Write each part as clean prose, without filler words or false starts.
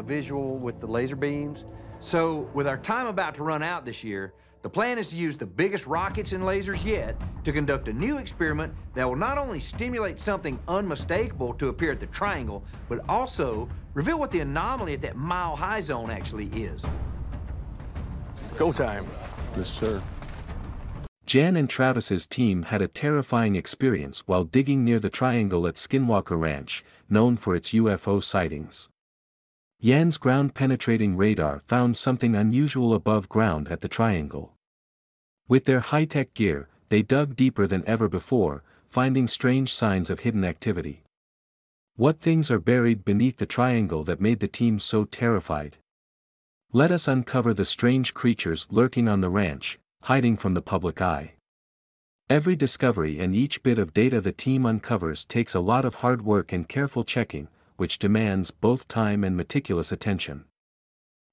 a visual with the laser beams. So with our time about to run out this year, the plan is to use the biggest rockets and lasers yet to conduct a new experiment that will not only stimulate something unmistakable to appear at the triangle, but also reveal what the anomaly at that mile-high zone actually is. It's go time. Yes, sir. Jan and Travis's team had a terrifying experience while digging near the triangle at Skinwalker Ranch, known for its UFO sightings. Jan's ground-penetrating radar found something unusual above ground at the triangle. With their high-tech gear, they dug deeper than ever before, finding strange signs of hidden activity. What things are buried beneath the triangle that made the team so terrified? Let us uncover the strange creatures lurking on the ranch, hiding from the public eye. Every discovery and each bit of data the team uncovers takes a lot of hard work and careful checking, which demands both time and meticulous attention.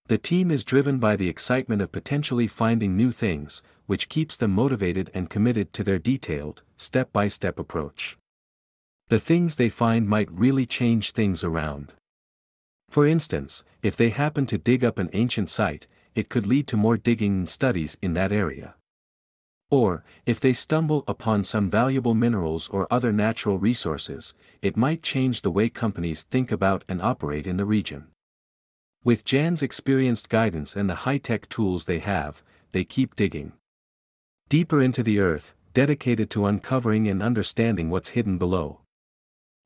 The team is driven by the excitement of potentially finding new things, which keeps them motivated and committed to their detailed, step-by-step approach. The things they find might really change things around. For instance, if they happen to dig up an ancient site, it could lead to more digging and studies in that area. Or, if they stumble upon some valuable minerals or other natural resources, it might change the way companies think about and operate in the region. With Jan's experienced guidance and the high-tech tools they have, they keep digging deeper into the earth, dedicated to uncovering and understanding what's hidden below.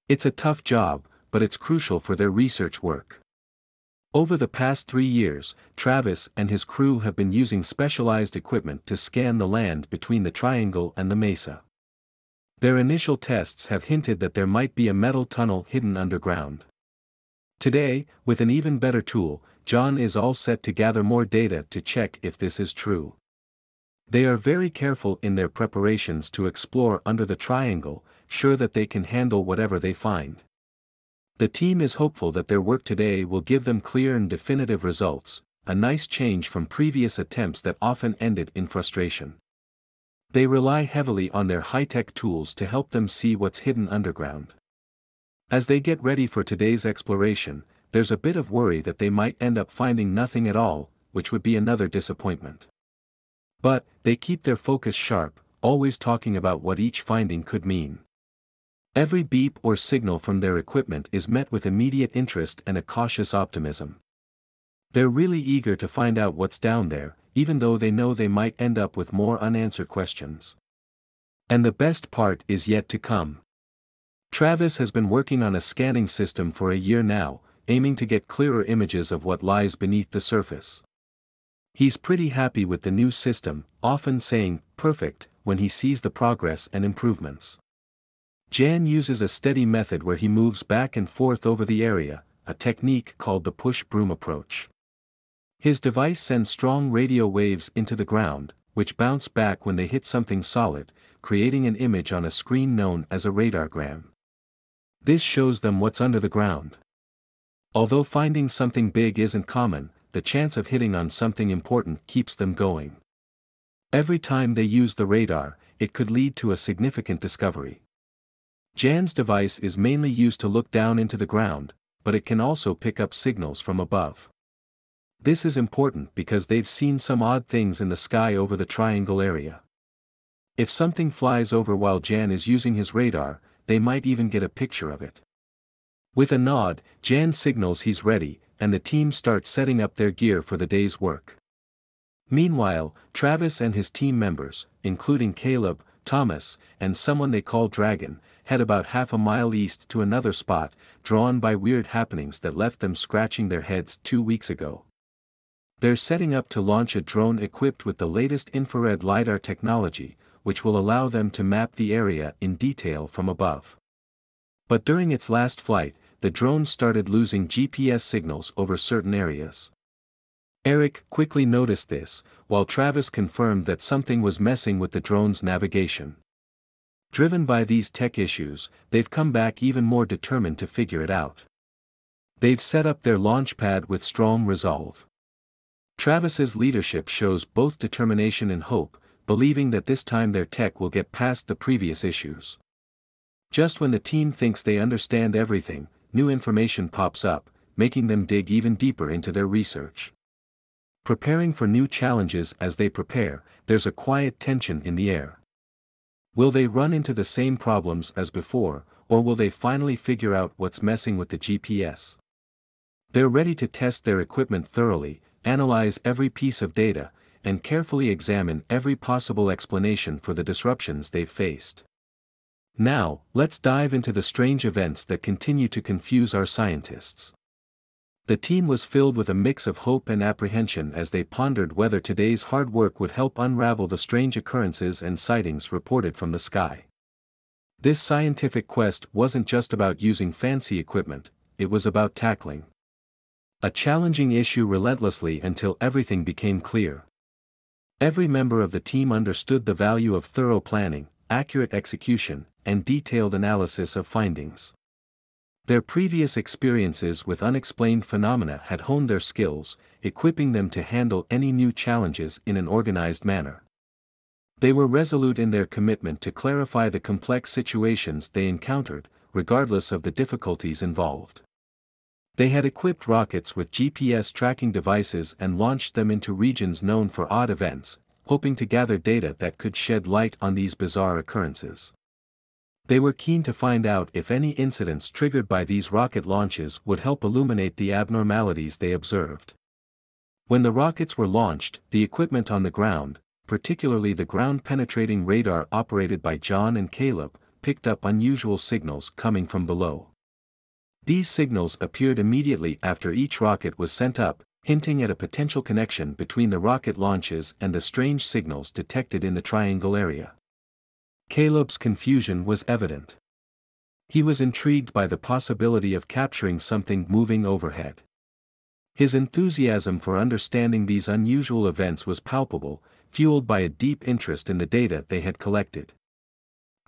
It's a tough job, but it's crucial for their research work. Over the past 3 years, Travis and his crew have been using specialized equipment to scan the land between the triangle and the mesa. Their initial tests have hinted that there might be a metal tunnel hidden underground. Today, with an even better tool, Jan is all set to gather more data to check if this is true. They are very careful in their preparations to explore under the triangle, sure that they can handle whatever they find. The team is hopeful that their work today will give them clear and definitive results, a nice change from previous attempts that often ended in frustration. They rely heavily on their high-tech tools to help them see what's hidden underground. As they get ready for today's exploration, there's a bit of worry that they might end up finding nothing at all, which would be another disappointment. But they keep their focus sharp, always talking about what each finding could mean. Every beep or signal from their equipment is met with immediate interest and a cautious optimism. They're really eager to find out what's down there, even though they know they might end up with more unanswered questions. And the best part is yet to come. Travis has been working on a scanning system for a year now, aiming to get clearer images of what lies beneath the surface. He's pretty happy with the new system, often saying, "Perfect," when he sees the progress and improvements. Jan uses a steady method where he moves back and forth over the area, a technique called the push-broom approach. His device sends strong radio waves into the ground, which bounce back when they hit something solid, creating an image on a screen known as a radargram. This shows them what's under the ground. Although finding something big isn't common, the chance of hitting on something important keeps them going. Every time they use the radar, it could lead to a significant discovery. Jan's device is mainly used to look down into the ground, but it can also pick up signals from above. This is important because they've seen some odd things in the sky over the triangle area. If something flies over while Jan is using his radar, they might even get a picture of it. With a nod, Jan signals he's ready, and the team starts setting up their gear for the day's work. Meanwhile, Travis and his team members, including Caleb, Thomas, and someone they call Dragon, head about half a mile east to another spot, drawn by weird happenings that left them scratching their heads 2 weeks ago. They're setting up to launch a drone equipped with the latest infrared LiDAR technology, which will allow them to map the area in detail from above. But during its last flight, the drone started losing GPS signals over certain areas. Eric quickly noticed this, while Travis confirmed that something was messing with the drone's navigation. Driven by these tech issues, they've come back even more determined to figure it out. They've set up their launch pad with strong resolve. Travis's leadership shows both determination and hope, believing that this time their tech will get past the previous issues. Just when the team thinks they understand everything, new information pops up, making them dig even deeper into their research. Preparing for new challenges as they prepare, there's a quiet tension in the air. Will they run into the same problems as before, or will they finally figure out what's messing with the GPS? They're ready to test their equipment thoroughly, analyze every piece of data, and carefully examine every possible explanation for the disruptions they've faced. Now, let's dive into the strange events that continue to confuse our scientists. The team was filled with a mix of hope and apprehension as they pondered whether today's hard work would help unravel the strange occurrences and sightings reported from the sky. This scientific quest wasn't just about using fancy equipment, it was about tackling a challenging issue relentlessly until everything became clear. Every member of the team understood the value of thorough planning, accurate execution, and detailed analysis of findings. Their previous experiences with unexplained phenomena had honed their skills, equipping them to handle any new challenges in an organized manner. They were resolute in their commitment to clarify the complex situations they encountered, regardless of the difficulties involved. They had equipped rockets with GPS tracking devices and launched them into regions known for odd events, hoping to gather data that could shed light on these bizarre occurrences. They were keen to find out if any incidents triggered by these rocket launches would help illuminate the abnormalities they observed. When the rockets were launched, the equipment on the ground, particularly the ground-penetrating radar operated by John and Caleb, picked up unusual signals coming from below. These signals appeared immediately after each rocket was sent up, hinting at a potential connection between the rocket launches and the strange signals detected in the triangle area. Caleb's confusion was evident. He was intrigued by the possibility of capturing something moving overhead. His enthusiasm for understanding these unusual events was palpable, fueled by a deep interest in the data they had collected.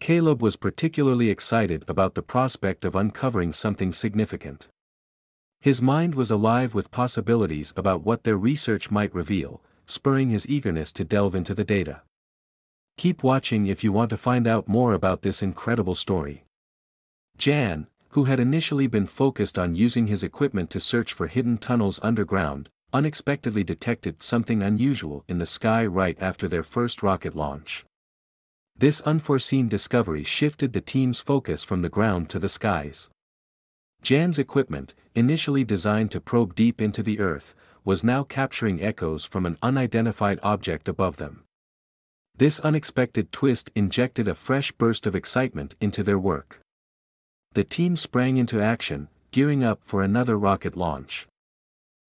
Caleb was particularly excited about the prospect of uncovering something significant. His mind was alive with possibilities about what their research might reveal, spurring his eagerness to delve into the data. Keep watching if you want to find out more about this incredible story. Jan, who had initially been focused on using his equipment to search for hidden tunnels underground, unexpectedly detected something unusual in the sky right after their first rocket launch. This unforeseen discovery shifted the team's focus from the ground to the skies. Jan's equipment, initially designed to probe deep into the Earth, was now capturing echoes from an unidentified object above them. This unexpected twist injected a fresh burst of excitement into their work. The team sprang into action, gearing up for another rocket launch.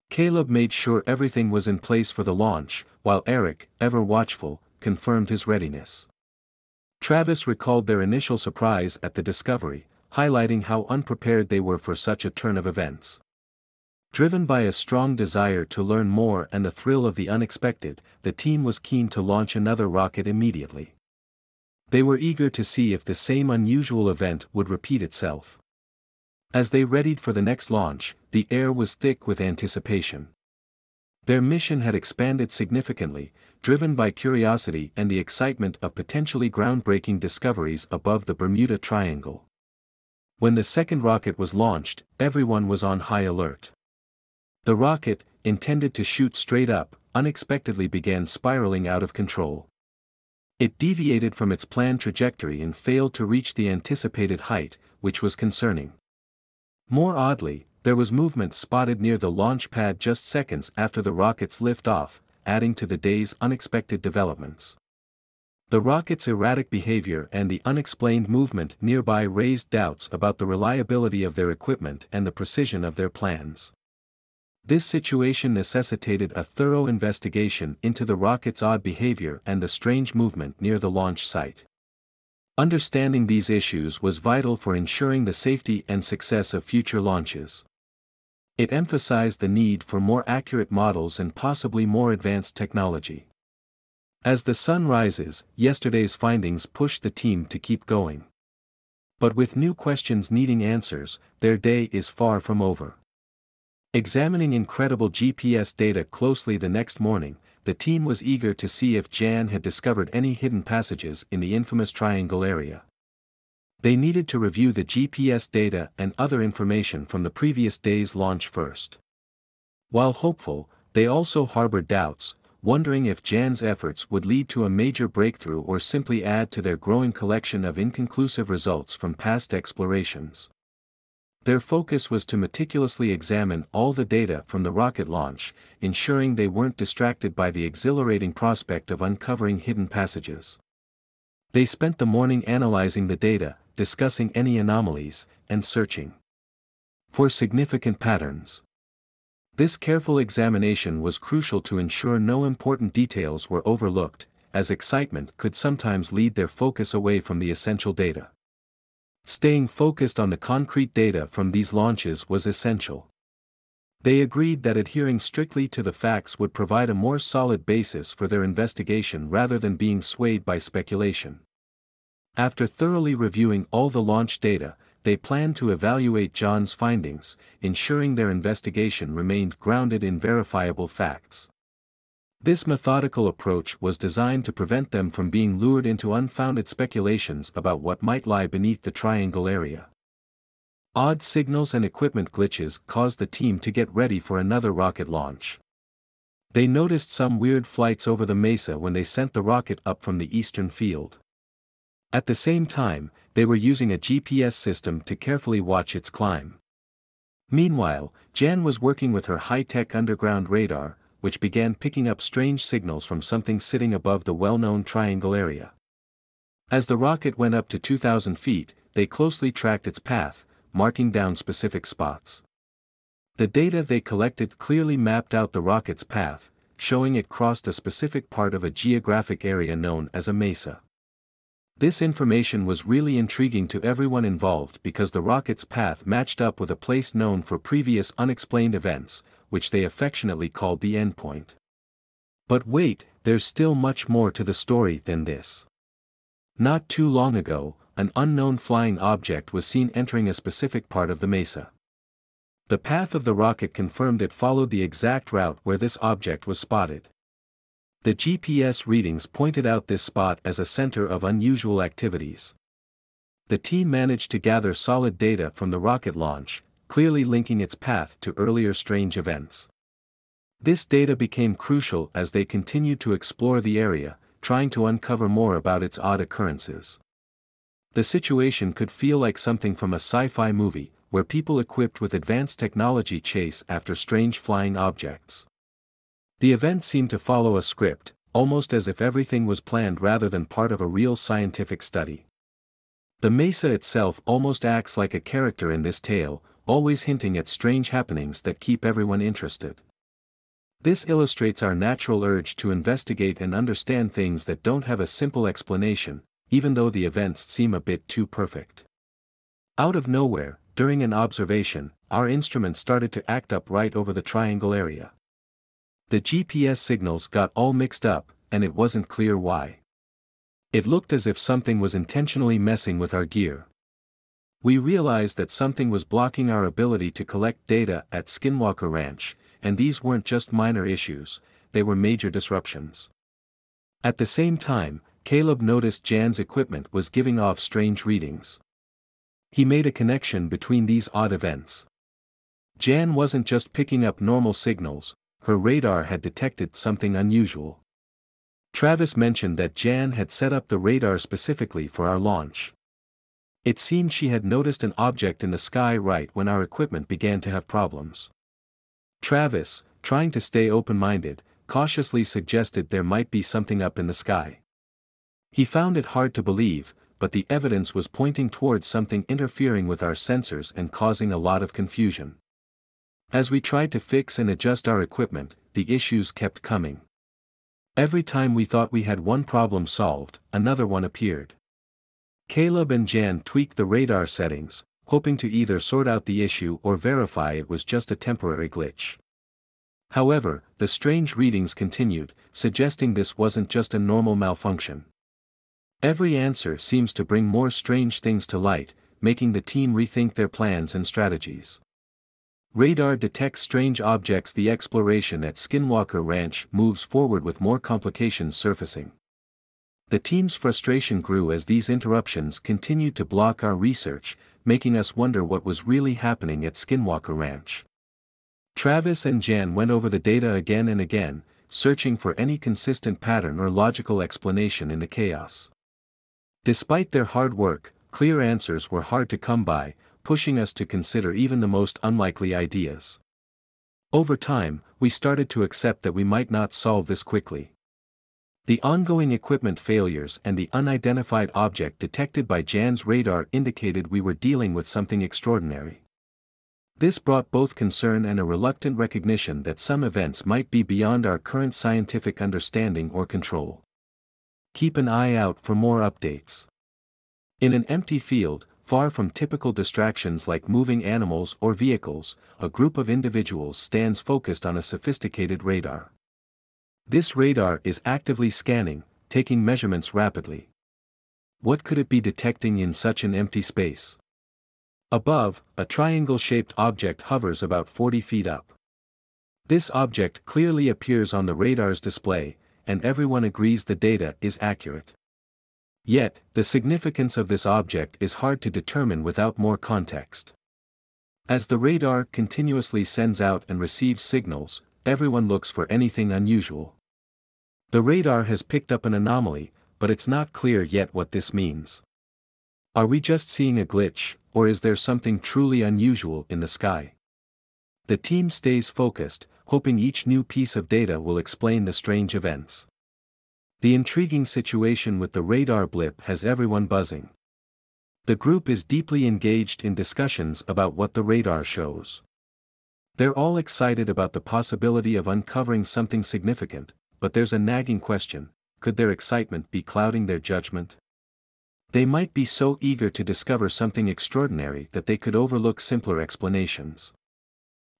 Caleb made sure everything was in place for the launch, while Eric, ever watchful, confirmed his readiness. Travis recalled their initial surprise at the discovery, highlighting how unprepared they were for such a turn of events. Driven by a strong desire to learn more and the thrill of the unexpected, the team was keen to launch another rocket immediately. They were eager to see if the same unusual event would repeat itself. As they readied for the next launch, the air was thick with anticipation. Their mission had expanded significantly, driven by curiosity and the excitement of potentially groundbreaking discoveries above the Bermuda Triangle. When the second rocket was launched, everyone was on high alert. The rocket, intended to shoot straight up, unexpectedly began spiraling out of control. It deviated from its planned trajectory and failed to reach the anticipated height, which was concerning. More oddly, there was movement spotted near the launch pad just seconds after the rocket's liftoff, adding to the day's unexpected developments. The rocket's erratic behavior and the unexplained movement nearby raised doubts about the reliability of their equipment and the precision of their plans. This situation necessitated a thorough investigation into the rocket's odd behavior and the strange movement near the launch site. Understanding these issues was vital for ensuring the safety and success of future launches. It emphasized the need for more accurate models and possibly more advanced technology. As the sun rises, yesterday's findings pushed the team to keep going. But with new questions needing answers, their day is far from over. Examining incredible GPS data closely the next morning, the team was eager to see if Jan had discovered any hidden passages in the infamous triangle area. they needed to review the GPS data and other information from the previous day's launch first. While hopeful, they also harbored doubts, wondering if Jan's efforts would lead to a major breakthrough or simply add to their growing collection of inconclusive results from past explorations. Their focus was to meticulously examine all the data from the rocket launch, ensuring they weren't distracted by the exhilarating prospect of uncovering hidden passages. They spent the morning analyzing the data, discussing any anomalies, and searching for significant patterns. This careful examination was crucial to ensure no important details were overlooked, as excitement could sometimes lead their focus away from the essential data. Staying focused on the concrete data from these launches was essential. They agreed that adhering strictly to the facts would provide a more solid basis for their investigation rather than being swayed by speculation. After thoroughly reviewing all the launch data, they planned to evaluate Jan's findings, ensuring their investigation remained grounded in verifiable facts. This methodical approach was designed to prevent them from being lured into unfounded speculations about what might lie beneath the triangle area. Odd signals and equipment glitches caused the team to get ready for another rocket launch. They noticed some weird flights over the mesa when they sent the rocket up from the eastern field. At the same time, they were using a GPS system to carefully watch its climb. Meanwhile, Jan was working with her high-tech underground radar, which began picking up strange signals from something sitting above the well-known triangle area. As the rocket went up to 2,000 feet, they closely tracked its path, marking down specific spots. The data they collected clearly mapped out the rocket's path, showing it crossed a specific part of a geographic area known as a mesa. This information was really intriguing to everyone involved because the rocket's path matched up with a place known for previous unexplained events, which they affectionately called the endpoint. But wait, there's still much more to the story than this. Not too long ago, an unknown flying object was seen entering a specific part of the mesa. The path of the rocket confirmed it followed the exact route where this object was spotted. The GPS readings pointed out this spot as a center of unusual activities. The team managed to gather solid data from the rocket launch, clearly linking its path to earlier strange events. This data became crucial as they continued to explore the area, trying to uncover more about its odd occurrences. The situation could feel like something from a sci-fi movie, where people equipped with advanced technology chase after strange flying objects. The event seemed to follow a script, almost as if everything was planned rather than part of a real scientific study. The mesa itself almost acts like a character in this tale, always hinting at strange happenings that keep everyone interested. This illustrates our natural urge to investigate and understand things that don't have a simple explanation, even though the events seem a bit too perfect. Out of nowhere, during an observation, our instruments started to act up right over the triangle area. The GPS signals got all mixed up, and it wasn't clear why. It looked as if something was intentionally messing with our gear. We realized that something was blocking our ability to collect data at Skinwalker Ranch, and these weren't just minor issues, they were major disruptions. At the same time, Caleb noticed Jan's equipment was giving off strange readings. He made a connection between these odd events. Jan wasn't just picking up normal signals. Her radar had detected something unusual. Travis mentioned that Jan had set up the radar specifically for our launch. It seemed she had noticed an object in the sky right when our equipment began to have problems. Travis, trying to stay open-minded, cautiously suggested there might be something up in the sky. He found it hard to believe, but the evidence was pointing towards something interfering with our sensors and causing a lot of confusion. As we tried to fix and adjust our equipment, the issues kept coming. Every time we thought we had one problem solved, another one appeared. Caleb and Jan tweaked the radar settings, hoping to either sort out the issue or verify it was just a temporary glitch. However, the strange readings continued, suggesting this wasn't just a normal malfunction. Every answer seems to bring more strange things to light, making the team rethink their plans and strategies. Radar detects strange objects. The exploration at Skinwalker Ranch moves forward with more complications surfacing. The team's frustration grew as these interruptions continued to block our research, making us wonder what was really happening at Skinwalker Ranch. Travis and Jan went over the data again and again, searching for any consistent pattern or logical explanation in the chaos. Despite their hard work, clear answers were hard to come by, pushing us to consider even the most unlikely ideas. Over time, we started to accept that we might not solve this quickly. The ongoing equipment failures and the unidentified object detected by Jan's radar indicated we were dealing with something extraordinary. This brought both concern and a reluctant recognition that some events might be beyond our current scientific understanding or control. Keep an eye out for more updates. In an empty field, far from typical distractions like moving animals or vehicles, a group of individuals stands focused on a sophisticated radar. This radar is actively scanning, taking measurements rapidly. What could it be detecting in such an empty space? Above, a triangle-shaped object hovers about 40 feet up. This object clearly appears on the radar's display, and everyone agrees the data is accurate. Yet, the significance of this object is hard to determine without more context. As the radar continuously sends out and receives signals, everyone looks for anything unusual. The radar has picked up an anomaly, but it's not clear yet what this means. Are we just seeing a glitch, or is there something truly unusual in the sky? The team stays focused, hoping each new piece of data will explain the strange events. The intriguing situation with the radar blip has everyone buzzing. The group is deeply engaged in discussions about what the radar shows. They're all excited about the possibility of uncovering something significant, but there's a nagging question: could their excitement be clouding their judgment? They might be so eager to discover something extraordinary that they could overlook simpler explanations.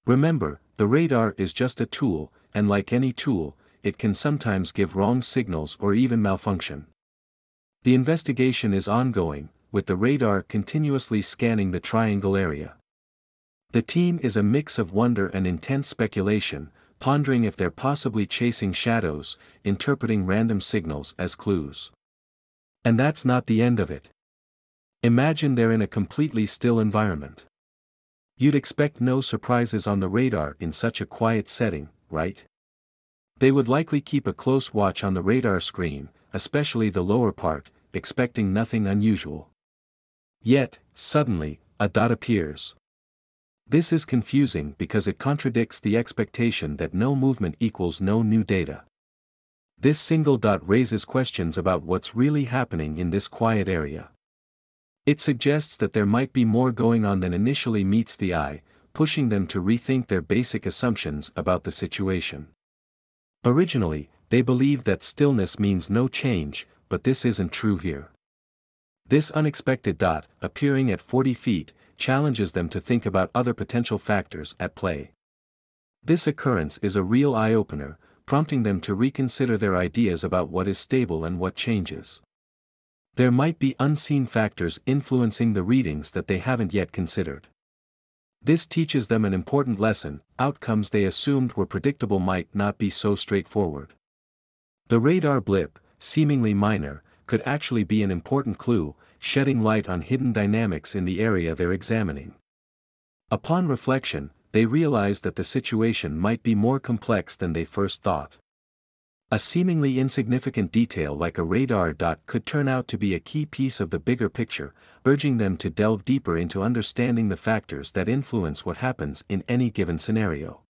Remember, the radar is just a tool, and like any tool, it can sometimes give wrong signals or even malfunction. The investigation is ongoing, with the radar continuously scanning the triangle area. The team is a mix of wonder and intense speculation, pondering if they're possibly chasing shadows, interpreting random signals as clues. And that's not the end of it. Imagine they're in a completely still environment. You'd expect no surprises on the radar in such a quiet setting, right? They would likely keep a close watch on the radar screen, especially the lower part, expecting nothing unusual. Yet, suddenly, a dot appears. This is confusing because it contradicts the expectation that no movement equals no new data. This single dot raises questions about what's really happening in this quiet area. It suggests that there might be more going on than initially meets the eye, pushing them to rethink their basic assumptions about the situation. Originally, they believed that stillness means no change, but this isn't true here. This unexpected dot, appearing at 40 feet, challenges them to think about other potential factors at play. This occurrence is a real eye-opener, prompting them to reconsider their ideas about what is stable and what changes. There might be unseen factors influencing the readings that they haven't yet considered. This teaches them an important lesson: outcomes they assumed were predictable might not be so straightforward. The radar blip, seemingly minor, could actually be an important clue, shedding light on hidden dynamics in the area they're examining. Upon reflection, they realize that the situation might be more complex than they first thought. A seemingly insignificant detail like a radar dot could turn out to be a key piece of the bigger picture, urging them to delve deeper into understanding the factors that influence what happens in any given scenario.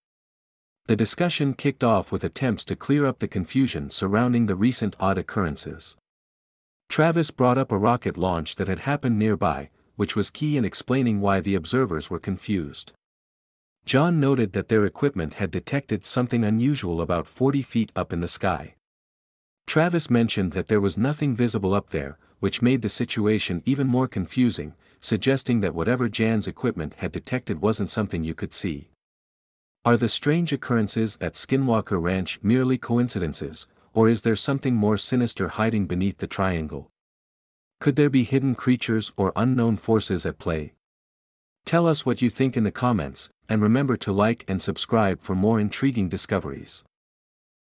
The discussion kicked off with attempts to clear up the confusion surrounding the recent odd occurrences. Travis brought up a rocket launch that had happened nearby, which was key in explaining why the observers were confused. John noted that their equipment had detected something unusual about 40 feet up in the sky. Travis mentioned that there was nothing visible up there, which made the situation even more confusing, suggesting that whatever Jan's equipment had detected wasn't something you could see. Are the strange occurrences at Skinwalker Ranch merely coincidences, or is there something more sinister hiding beneath the triangle? Could there be hidden creatures or unknown forces at play? Tell us what you think in the comments, and remember to like and subscribe for more intriguing discoveries.